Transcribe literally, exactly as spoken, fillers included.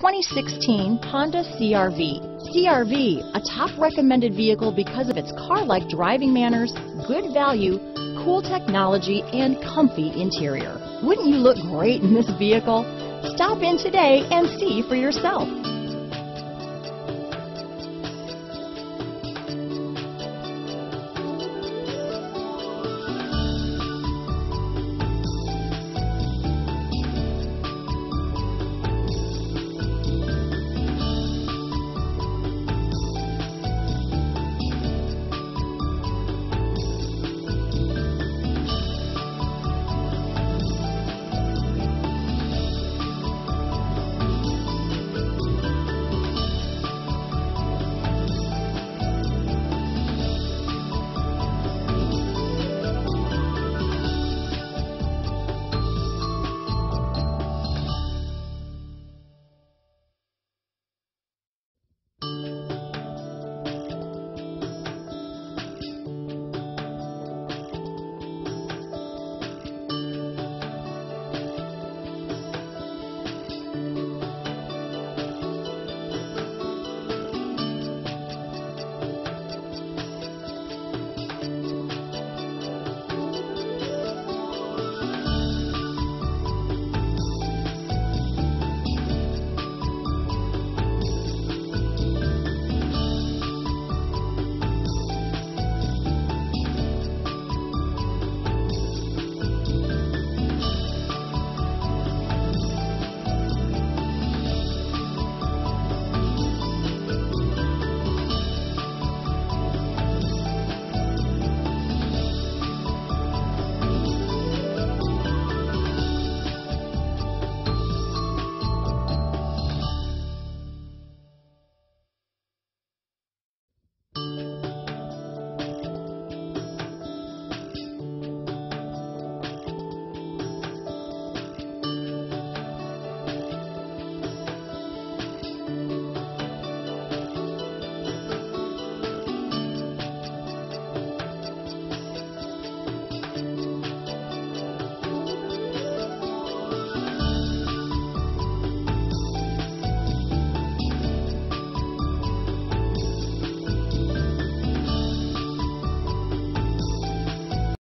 twenty sixteen Honda C R V. C R V, a top recommended vehicle because of its car-like driving manners, good value, cool technology, and comfy interior. Wouldn't you look great in this vehicle? Stop in today and see for yourself.